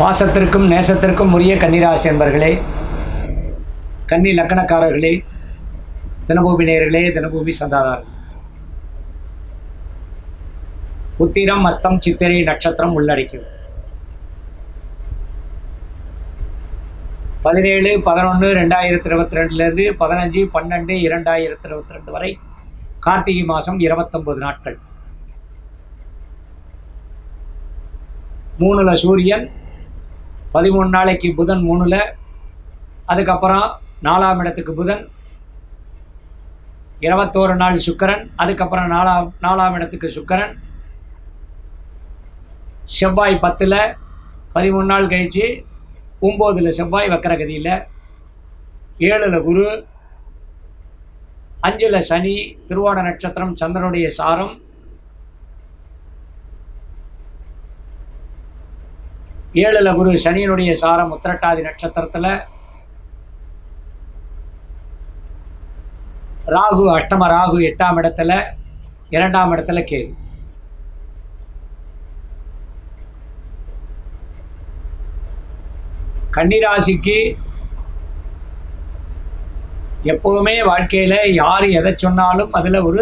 பாசத்திற்கும் நேசத்திற்கும் உரிய கன்னிராசி என்பர்களே, கன்னி லக்கணக்காரர்களே, தினபூமி நேயர்களே, தினபூமி சந்தாதாரர்களே, உத்திரம் அஸ்தம் சித்திரை நட்சத்திரம் உள்ளடக்கியது. 17-11-2022 15-12-2022 வரை கார்த்திகை மாதம் 29 நாட்கள். 3ல சூரியன், 13 நாளைக்கு புதன் 3ல, அதுக்கப்புறம் 4ஆம் இடத்துக்கு புதன், 21 நாள் சுக்கிரன், அதுக்கப்புறம் 4ஆம் இடத்துக்கு சுக்கிரன், செவ்வாய் 10ல், 13 நாள் கழித்து 9ல் செவ்வாய் வக்கரகதியில், 7ல் குரு, 5ல் சனி, திருவான நட்சத்திரம் சந்திரனுடைய சாரம், 7ல் குரு சனியினுடைய சாரம் உத்திரட்டாதி நட்சத்திரத்தில், ராகு அஷ்டம ராகு 8ஆம் இடத்துல, 2ஆம் இடத்துல கேது. கன்னிராசிக்கு எப்போவுமே வாழ்க்கையில் யார் எதை சொன்னாலும் அதில் ஒரு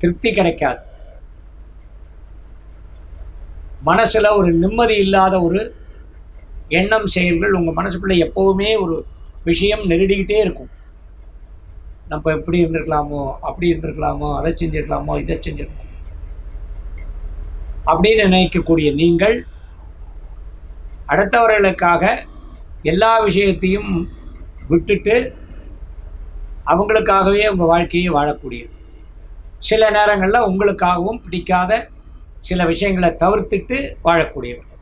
திருப்தி கிடைக்காது. மனசில் ஒரு நிம்மதி இல்லாத ஒரு எண்ணம் செயல்கள் உங்கள் மனசுக்குள்ளே எப்போவுமே ஒரு விஷயம் நெருடிக்கிட்டே இருக்கும். நம்ம எப்படி இருந்துருக்கலாமோ, அப்படி இருந்துருக்கலாமோ, அதை செஞ்சிருக்கலாமோ, இதை செஞ்சிருக்கலாமோ அப்படின்னு நினைக்கக்கூடிய நீங்கள் அடுத்தவர்களுக்காக எல்லா விஷயத்தையும் விட்டுட்டு அவங்களுக்காகவே உங்கள் வாழ்க்கையை வாழக்கூடியது. சில நேரங்களில் உங்களுக்காகவும் பிடிக்காத சில விஷயங்களை தவிர்த்துட்டு வாழக்கூடியவர்கள்.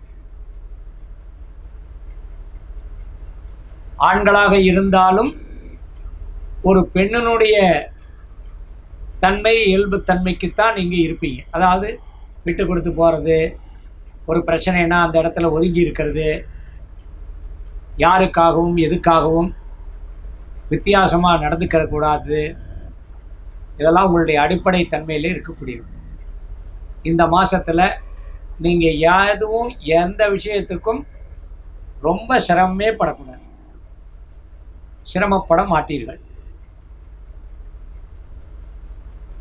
ஆண்களாக இருந்தாலும் ஒரு பெண்ணினுடைய தன்மை இயல்புத்தன்மைக்குத்தான் நீங்கள் இருப்பீங்க. அதாவது விட்டு கொடுத்து போகிறது, ஒரு பிரச்சனைனா அந்த இடத்துல ஒதுங்கி இருக்கிறது, யாருக்காகவும் எதுக்காகவும் வித்தியாசமாக நடந்துக்கிற கூடாது, இதெல்லாம் உங்களுடைய அடிப்படை தன்மையிலே இருக்கக்கூடியது. இந்த மாதத்தில் நீங்கள் எதுவும் எந்த விஷயத்துக்கும் ரொம்ப சிரமப்பட மாட்டீர்கள்.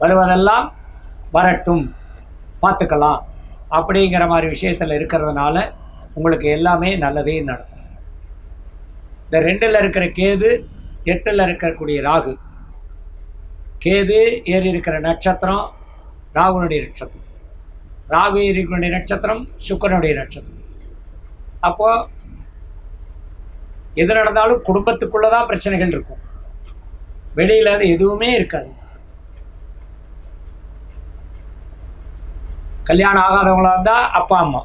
வருவதெல்லாம் வரட்டும், பார்த்துக்கலாம் அப்படிங்கிற மாதிரி விஷயத்தில் இருக்கிறதுனால உங்களுக்கு எல்லாமே நல்லதே நடக்கும். இந்த 2ல் இருக்கிற கேது, 8ல் இருக்கக்கூடிய ராகு, கேது ஏறி இருக்கிற நட்சத்திரம் ராகுனுடைய நட்சத்திரம், ராகு ஏறினுடைய நட்சத்திரம் சுக்கிரனுடைய நட்சத்திரம். அப்போது எது நடந்தாலும் குடும்பத்துக்குள்ளே தான் பிரச்சனைகள் இருக்கும், வெளியில் அது எதுவுமே இருக்காது. கல்யாணம் ஆகாதவங்களாக இருந்தால் அப்பா அம்மா,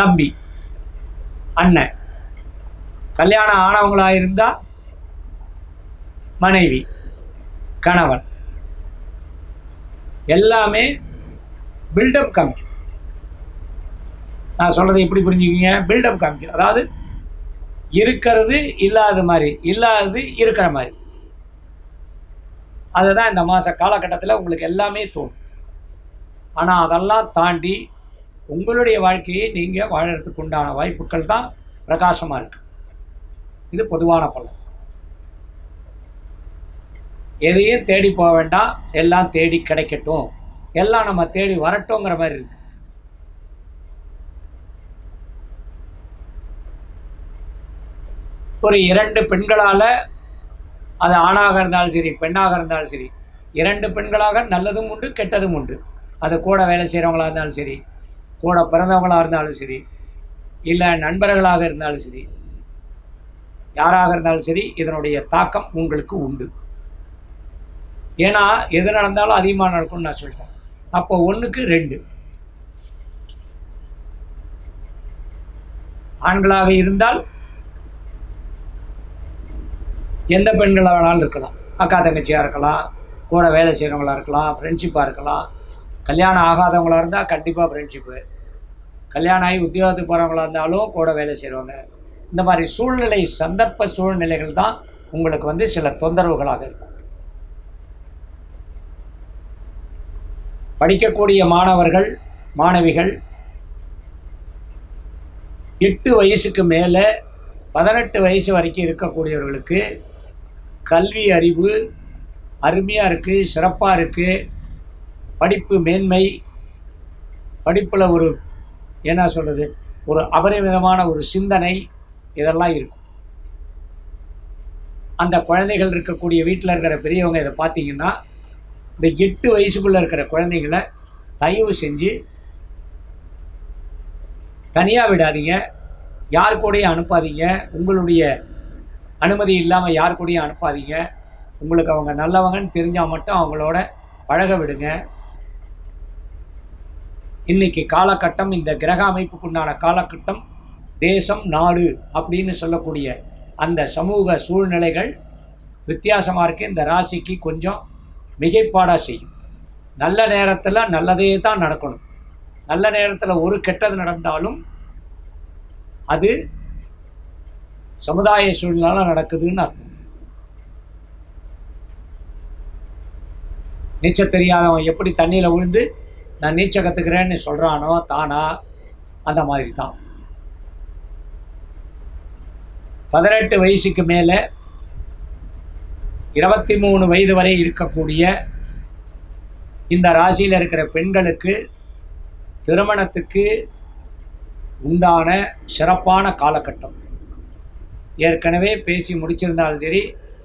தம்பி, அண்ணன், கல்யாணம் ஆனவங்களாக இருந்தால் மனைவி, கணவன், எல்லாமே பில்டப் காமிக்கும். நான் சொல்கிறத எப்படி புரிஞ்சுக்கிங்க? பில்டப் காமிக்கும். அதாவது இருக்கிறது இல்லாத மாதிரி, இல்லாதது இருக்கிற மாதிரி. அதுதான் இந்த மாத காலகட்டத்தில் உங்களுக்கு எல்லாமே தோணும். ஆனால் அதெல்லாம் தாண்டி உங்களுடைய வாழ்க்கையை நீங்கள் வாழறதுக்கு உண்டான வாய்ப்புகள் தான் பிரகாசமாக இருக்குது. இது பொதுவான பலன். எதையும் தேடி போக வேண்டாம், எல்லாம் தேடி கிடைக்கட்டும், எல்லாம் நம்ம தேடி வரட்டோங்கிற மாதிரி இருக்கு. ஒரு 2 பெண்களால், அது ஆணாக இருந்தாலும் சரி பெண்ணாக இருந்தாலும் சரி, 2 பெண்களாக நல்லதும் உண்டு கெட்டதும் உண்டு. அது கூட வேலை செய்கிறவங்களாக இருந்தாலும் சரி, கூட பிறந்தவங்களாக இருந்தாலும் சரி, இல்லை நண்பர்களாக இருந்தாலும் சரி, யாராக இருந்தாலும் சரி, இதனுடைய தாக்கம் உங்களுக்கு உண்டு. ஏன்னா எது நடந்தாலும் அதிகமாக நடக்கும்னு நான் சொல்லிட்டேன். அப்போ 1க்கு 2 ஆண்களாக இருந்தால் எந்த பெண்களாக வேணாலும் இருக்கலாம். அக்கா தங்கச்சியாக இருக்கலாம், கூட வேலை செய்கிறவங்களாக இருக்கலாம், ஃப்ரெண்ட்ஷிப்பாக இருக்கலாம். கல்யாணம் ஆகாதவங்களாக இருந்தால் கண்டிப்பாக ஃப்ரெண்ட்ஷிப்பு, கல்யாணம் ஆகி உத்தியோகத்துக்கு போகிறவங்களாக இருந்தாலும் கூட வேலை செய்கிறவங்க. இந்த மாதிரி சூழ்நிலை, சந்தர்ப்ப சூழ்நிலைகள் தான் உங்களுக்கு சில தொந்தரவுகளாக இருக்கும். படிக்கக்கூடிய மாணவர்கள், மாணவிகள், 8 வயசுக்கு மேலே 18 வயசு வரைக்கும் இருக்கக்கூடியவர்களுக்கு கல்வி அறிவு அருமையாக இருக்குது, சிறப்பாக இருக்குது. படிப்பு மேன்மை, படிப்பில் ஒரு என்ன சொல்கிறது, ஒரு அபரிமிதமான ஒரு சிந்தனை, இதெல்லாம் இருக்கும். அந்த குழந்தைகள் இருக்கக்கூடிய வீட்டில் இருக்கிற பெரியவங்க இதை பார்த்தீங்கன்னா, இந்த 8 வயசுக்குள்ளே இருக்கிற குழந்தைங்களை தயவு செஞ்சு தனியாக விடாதீங்க, யார் கூடயும் அனுப்பாதீங்க, உங்களுடைய அனுமதி இல்லாமல் யார் கூடயும் அனுப்பாதீங்க. உங்களுக்கு அவங்க நல்லவங்கன்னு தெரிஞ்சால் மட்டும் அவங்களோட பழக விடுங்க. இன்றைக்கி காலகட்டம், இந்த கிரக அமைப்புக்குண்டான காலகட்டம், தேசம் நாடு அப்படின்னு சொல்லக்கூடிய அந்த சமூக சூழ்நிலைகள் வித்தியாசமாக இருக்குது. இந்த ராசிக்கு கொஞ்சம் மிகைப்பாடாக செய்யும். நல்ல நேரத்தில் நல்லதே தான் நடக்கணும். நல்ல நேரத்தில் ஒரு கெட்டது நடந்தாலும் அது சமுதாய சூழ்நிலை நடக்குதுன்னு அர்த்தம். நீச்சல் தெரியாதவன் எப்படி தண்ணியில் விழுந்து நான் நீச்சல் கற்றுக்கிறேன்னு சொல்கிறானோ தானா, அந்த மாதிரி தான். 18 வயசுக்கு மேலே 23 வயது வரை இருக்கக்கூடிய இந்த ராசியில் இருக்கிற பெண்களுக்கு திருமணத்துக்கு உண்டான சிறப்பான காலகட்டம். ஏற்கனவே பேசி முடிச்சிருந்தாலும் சரி,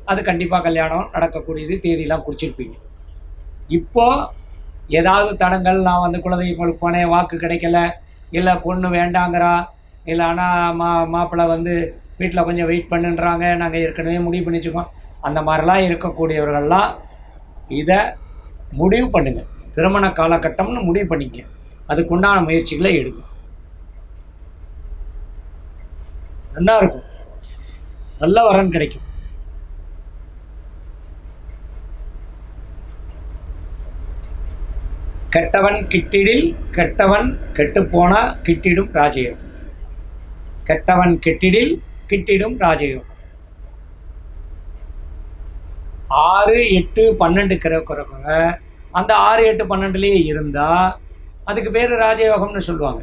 அது கண்டிப்பாக கல்யாணம் நடக்கக்கூடியது, தேதியெலாம் குறிச்சிருப்பீங்க. இப்போது ஏதாவது தடங்கள், நான் வந்து குலதெய்வம் போனேன், வாக்கு கிடைக்கல, இல்லை பொண்ணு வேண்டாங்கிறா, இல்லைன்னா மாப்பிள்ளை வந்து வீட்டில் கொஞ்சம் வெயிட் பண்ணுன்றாங்க, நாங்கள் ஏற்கனவே முடிவு பண்ணிச்சுக்கோம், அந்த மாதிரிலாம் இருக்கக்கூடியவர்கள்லாம் இதை முடிவு பண்ணுங்கள். திருமண காலகட்டம்னு முடிவு பண்ணிக்க, அதுக்குண்டான முயற்சிகளை எடுங்க, நல்லா இருக்கும், நல்ல வரன் கிடைக்கும். கெட்டவன் கிட்டிடில், கெட்டவன் கெட்டுப்போனா கிட்டிடும் ராஜயோகம். கெட்டவன் கெட்டிடில், கிட்டிடும் ராஜயோகம். 6, 8, 12 கிரகங்க. அந்த 6, 8, 12லயே இருந்தால் அதுக்கு பேர் ராஜயோகம்னு சொல்லுவாங்க.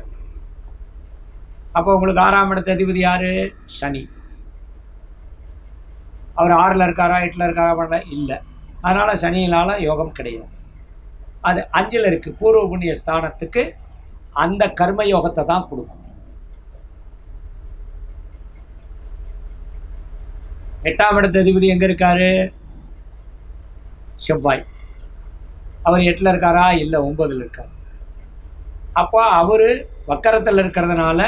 அப்போ உங்களுக்கு 6ஆம் இடத்து அதிபதி யார்? சனி. அவர் 6ல் இருக்காரா, 8ல் இருக்காரா, பண்ணல இல்லை, அதனால் சனியினால் யோகம் கிடையாது. அது 5ல் இருக்குது, பூர்வ புண்ணிய ஸ்தானத்துக்கு அந்த கர்ம யோகத்தை தான் கொடுக்கும். 8ஆம் இடத்து அதிபதி எங்கே இருக்கார்? செவ்வாய். அவர் 8ல் இருக்காரா? இல்லை, 9ல் இருக்கார். அப்போ அவர் வக்கரத்தில் இருக்கிறதுனால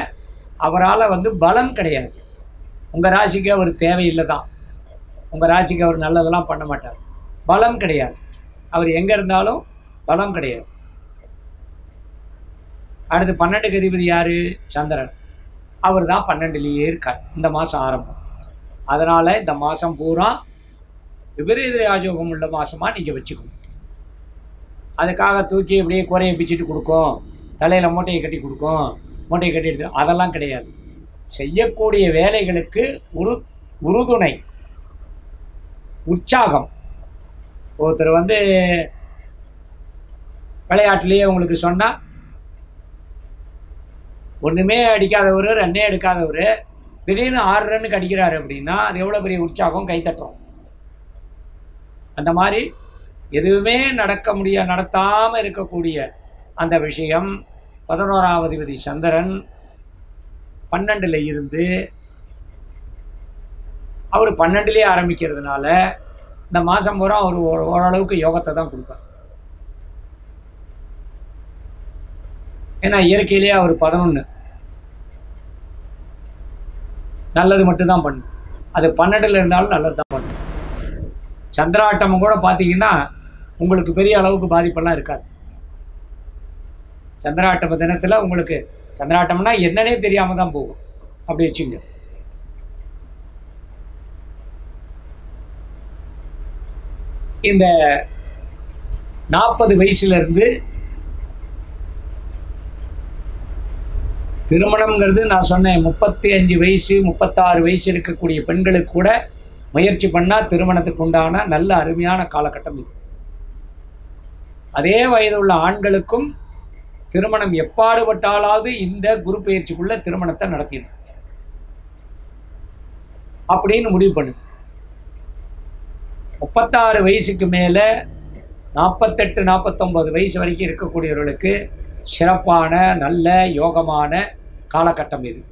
அவரால் வந்து பலம் கிடையாது. உங்கள் ராசிக்கு அவர் தேவையில்லை தான், உங்கள் ராசிக்கு அவர் நல்லதெல்லாம் பண்ண மாட்டார், பலம் கிடையாது, அவர் எங்கே இருந்தாலும் பலம் கிடையாது. அடுத்து 12க்கு அதிபதி யார்? சந்திரன். அவர் தான் 12லேயே இருக்கார் இந்த மாதம் ஆரம்பம். அதனால் இந்த மாதம் பூரா விபரீத ராஜயோகம் உள்ள மாதமாக நீங்கள் வச்சுக்கணும். அதுக்காக தூக்கி இப்படியே குறையை பிச்சுட்டு கொடுக்கும், தலையில் மூட்டையை கட்டி கொடுக்கும், மூட்டையை கட்டி எடுத்து, அதெல்லாம் கிடையாது. செய்யக்கூடிய வேலைகளுக்கு உறுதுணை, உற்சாகம். ஒருத்தர் வந்து விளையாட்டுலேயே உங்களுக்கு சொன்னால், ஒன்றுமே அடிக்காதவர், ரன்னே எடுக்காதவர், திடீர்னு 6 ரன்னுக்கு அடிக்கிறாரு அப்படின்னா அது எவ்வளோ பெரிய உற்சாகம், கைத்தட்டுறோம். அந்த மாதிரி எதுவுமே நடத்தாமல் இருக்கக்கூடிய அந்த விஷயம். 11ஆம் அதிபதி சந்திரன் 12ல் இருந்து அவர் 12லேயே ஆரம்பிக்கிறதுனால இந்த மாதம் பூரா அவர் ஓரளவுக்கு யோகத்தை தான் கொடுப்பார். ஏன்னா இயற்கையிலேயே அவர் 11 நல்லது மட்டும்தான் பண்ணும். அது 12ல் இருந்தாலும் நல்லது தான் பண்ணும். சந்திராட்டமும் கூட பார்த்தீங்கன்னா உங்களுக்கு பெரிய அளவுக்கு பாதிப்பெல்லாம் இருக்காது. சந்திராட்டம தினத்தில் உங்களுக்கு சந்திராட்டம்னா என்னன்னே தெரியாமல் தான் போகும், அப்படி வச்சுங்க. இந்த 40 வயசுலேருந்து திருமணம்ங்கிறது நான் சொன்னேன், 35 வயசு 36 வயசு இருக்கக்கூடிய பெண்களுக்கு கூட முயற்சி பண்ணால் திருமணத்துக்கு உண்டான நல்ல அருமையான காலகட்டம் இது. அதே வயது உள்ள ஆண்களுக்கும் திருமணம் எப்பாடுபட்டாலாவது இந்த குரு பயிற்சிக்குள்ள திருமணத்தை நடத்திடு அப்படின்னு முடிவு பண்ணு. 36 வயசுக்கு மேலே 48-49 வயசு வரைக்கும் இருக்கக்கூடியவர்களுக்கு சிறப்பான நல்ல யோகமான காலகட்டம் இது.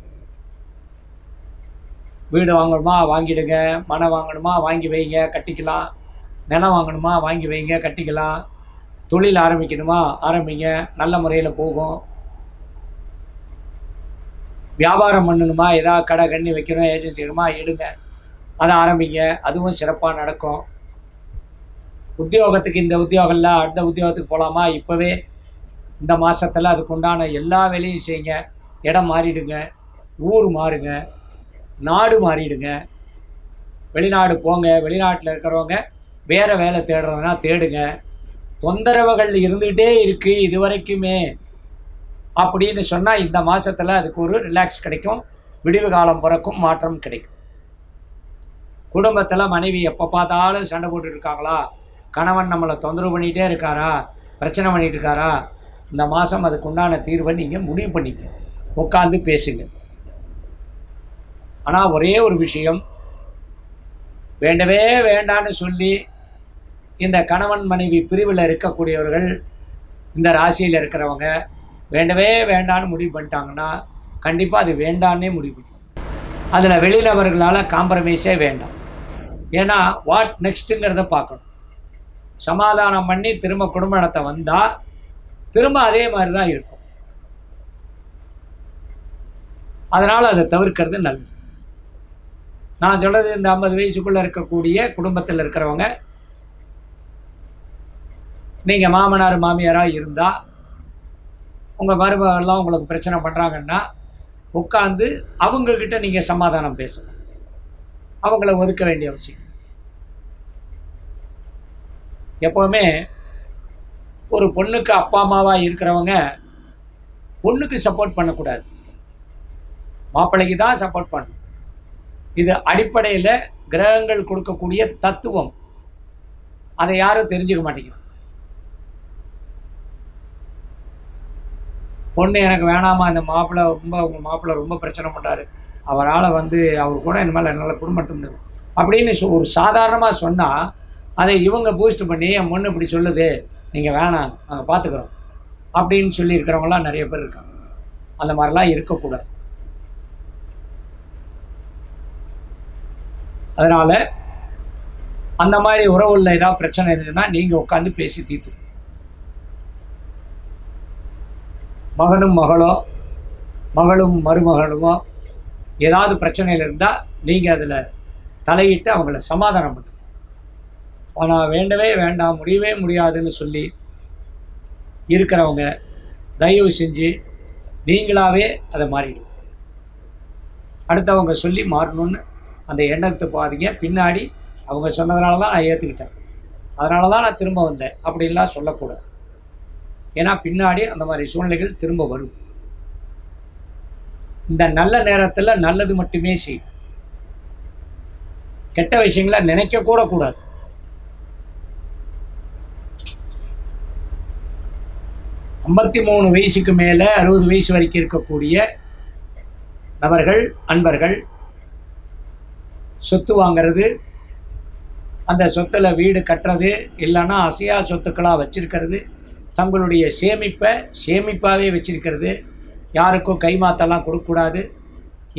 வீடு வாங்கணுமா வாங்கிடுங்க, மனை வாங்கணுமா வாங்கி வைங்க கட்டிக்கலாம், நிலம் வாங்கணுமா வாங்கி வைங்க கட்டிக்கலாம், தொழில் ஆரம்பிக்கணுமா ஆரம்பிங்க நல்ல முறையில் போகும், வியாபாரம் பண்ணணுமா ஏதாவது கடை கண்ணி வைக்கணும் ஏஜென்சி வேணுமா எடுங்க அதை ஆரம்பிங்க அதுவும் சிறப்பாக நடக்கும். உத்தியோகத்துக்கு இந்த உத்தியோகம் இல்லை அடுத்த உத்தியோகத்துக்கு போகலாமா இப்போவே இந்த மாதத்தில் அதுக்குண்டான எல்லா வேலையும் செய்யுங்க, இடம் மாறிடுங்க, ஊர் மாறுங்க, நாடு மாறிடுங்க, வெளிநாடு போங்க, வெளிநாட்டில் இருக்கிறவங்க வேறு வேலை தேடுறதுனா தேடுங்க. தொந்தரவுகள் இருந்துகிட்டே இருக்குது இது வரைக்குமே அப்படின்னு சொன்னால் இந்த மாதத்தில் அதுக்கு ஒரு ரிலாக்ஸ் கிடைக்கும், விடிவு காலம் பிறக்கும், மாற்றம் கிடைக்கும். குடும்பத்தில் மனைவி எப்போ பார்த்தாலும் சண்டை போட்டுருக்காங்களா, கணவன் நம்மளை தொந்தரவு பண்ணிகிட்டே இருக்காரா, பிரச்சனை பண்ணிகிட்டு இருக்காரா, இந்த மாதம் அதுக்கு உண்டான தீர்வை நீங்கள் முடிவு பண்ணிக்கணும், உட்காந்து பேசுங்க. ஆனால் ஒரே ஒரு விஷயம், வேண்டவே வேண்டான்னு சொல்லி இந்த கணவன் மனைவி பிரிவில் இருக்கக்கூடியவர்கள் இந்த ராசியில் இருக்கிறவங்க வேண்டவே வேண்டான்னு முடிவு பண்ணிட்டாங்கன்னா கண்டிப்பாக அது வேண்டான்னே முடிவு பண்ணும். அதில் வெளிநபர்களால் காம்ப்ரமைஸே வேண்டாம். ஏன்னா வாட் நெக்ஸ்ட்டுங்கிறத பார்க்கணும். சமாதானம் பண்ணி திரும்ப குடும்பத்தை வந்தால் திரும்ப அதே மாதிரி தான் இருக்கும். அதனால் அதை தவிர்க்கிறது நல்லது. நான் சொல்கிறது இந்த 50 வயசுக்குள்ளே இருக்கக்கூடிய குடும்பத்தில் இருக்கிறவங்க, நீங்கள் மாமனார் மாமியாராக இருந்தால் உங்கள் மருமகள்லாம் உங்களுக்கு பிரச்சனை பண்ணுறாங்கன்னா உட்காந்து அவங்கக்கிட்ட நீங்கள் சமாதானம் பேசணும், அவங்கள ஒதுக்க வேண்டிய அவசியம். எப்போவுமே ஒரு பொண்ணுக்கு அப்பா அம்மாவாக இருக்கிறவங்க பொண்ணுக்கு சப்போர்ட் பண்ணக்கூடாது, மாப்பிள்ளைக்கு தான் சப்போர்ட் பண்ணணும். இது அடிப்படையில் கிரகங்கள் கொடுக்கக்கூடிய தத்துவம், அதை யாரும் தெரிஞ்சுக்க மாட்டேங்கிறாங்க. பொண்ணு எனக்கு வேணாமா, இந்த மாப்பிள்ளை ரொம்ப உங்கள் மாப்பிள்ளை ரொம்ப பிரச்சனை பண்ணுறாரு, அவரால் அவர் கூட இனிமேல் என்னால் குடும்பத்துக்கு அப்படின்னு ஒரு சாதாரணமாக சொன்னால் அதை இவங்க பூஸ்ட் பண்ணி என் பொண்ணு இப்படி சொல்லுது நீங்கள் வேணாம் நாங்கள் பார்த்துக்குறோம் அப்படின்னு சொல்லியிருக்கிறவங்களாம் நிறைய பேர் இருக்காங்க. அந்த மாதிரிலாம் இருக்கக்கூடாது. அதனால் அந்த மாதிரி உறவுள்ள ஏதாவது பிரச்சனை இருந்ததுன்னா நீங்கள் உட்காந்து பேசி தீர்த்து. மகனும் மகளோ மகளும் மருமகளுமோ ஏதாவது பிரச்சனையில் இருந்தால் நீங்கள் அதில் தலையிட்டு அவங்கள சமாதானம் பண்ணுங்க. ஆனால் வேண்டவே வேண்டாம் முடியவே முடியாதுன்னு சொல்லி இருக்கிறவங்க தயவு செஞ்சு நீங்களாகவே அதை மாறிடும், அடுத்தவங்க சொல்லி மாறணும்னு அந்த எண்ணத்தை பாதிங்க. பின்னாடி அவங்க சொன்னதுனால தான் நான் ஏற்றுக்கிட்டேன், அதனால தான் நான் திரும்ப வந்தேன் அப்படின்லாம் சொல்லக்கூடாது. ஏன்னா பின்னாடி அந்த மாதிரி சூழ்நிலைகள் திரும்ப வரும். இந்த நல்ல நேரத்தில் நல்லது மட்டுமே செய்யும், கெட்ட விஷயங்களை நினைக்கக்கூட கூடாது. ஐம்பத்தி 53 வயசுக்கு மேலே 60 வயசு வரைக்கும் இருக்கக்கூடிய நபர்கள் அன்பர்கள் சொத்து வாங்கிறது, அந்த சொத்தில் வீடு கட்டுறது, இல்லைன்னா அசையா சொத்துக்களாக வச்சுருக்கிறது, தங்களுடைய சேமிப்பாகவே வச்சுருக்கிறது, யாருக்கும் கைமாத்தெல்லாம் கொடுக்கக்கூடாது,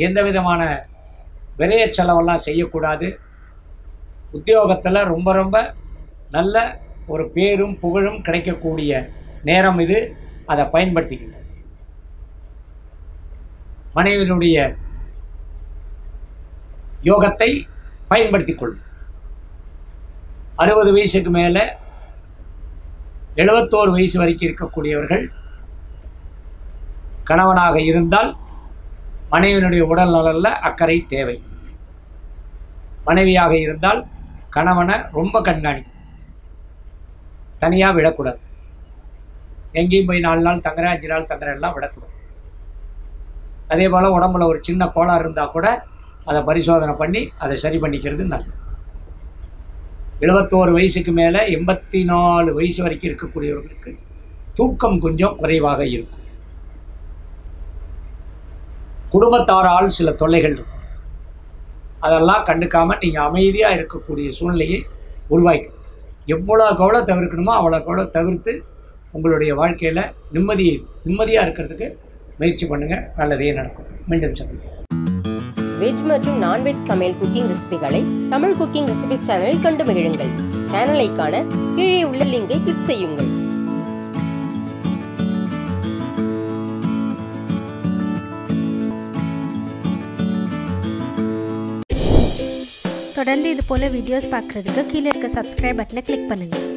எந்த விதமான விரைய செலவெல்லாம் செய்யக்கூடாது. உத்தியோகத்தில் ரொம்ப ரொம்ப நல்ல ஒரு பேரும் புகழும் கிடைக்கக்கூடிய நேரம் இது, அதை பயன்படுத்திக்கிட்டு மனைவியினுடைய யோகத்தை பயன்படுத்தி கொள்ளும். 60 வயசுக்கு மேலே 71 வயசு வரைக்கும் இருக்கக்கூடியவர்கள் கணவனாக இருந்தால் மனைவியினுடைய உடல் நலனில் அக்கறை தேவை, மனைவியாக இருந்தால் கணவனை ரொம்ப கண்காணிக்கும், தனியாக விடக்கூடாது, எங்கேயும் போய் 4 நாள் தங்குறேன் 5 நாள் தங்குறேன்லாம் விடக்கூடாது. அதே போல் உடம்புல ஒரு சின்ன கோளாறு இருந்தால் கூட அதை பரிசோதனை பண்ணி அதை சரி பண்ணிக்கிறது நல்லது. 71 வயசுக்கு மேலே 84 வயசு வரைக்கும் இருக்கக்கூடியவர்களுக்கு தூக்கம் கொஞ்சம் குறைவாக இருக்கும். குடும்பத்தாரால் சில தொல்லைகள் இருக்கும். அதெல்லாம் கண்டுக்காமல் நீங்கள் அமைதியாக இருக்கக்கூடிய சூழ்நிலையை உருவாக்கணும். எவ்வளோக்கு எவ்வளோ தவிர்க்கணுமோ அவ்வளோக்கு எவ்வளோ தவிர்த்து உங்களுடைய வாழ்க்கையில் நிம்மதியாக இருக்கிறதுக்கு முயற்சி பண்ணுங்கள். நல்லதே நடக்கும். மீண்டும் சொல்லுங்கள். வெஜ் மற்றும் நான்வெஜ் சமையல் குக்கிங் ரெசிபிகளை தமிழ் குக்கிங் ரெசிபி சேனலில் கண்டு மகிழுங்கள். சேனலை காண கீழே உள்ள லிங்கை கிளிக் செய்யுங்கள். தொடர்ந்து இது போல வீடியோஸ் பார்க்குறதுக்கு கீழே இருக்க சப்ஸ்கிரைப் பட்டனை கிளிக் பண்ணுங்கள்.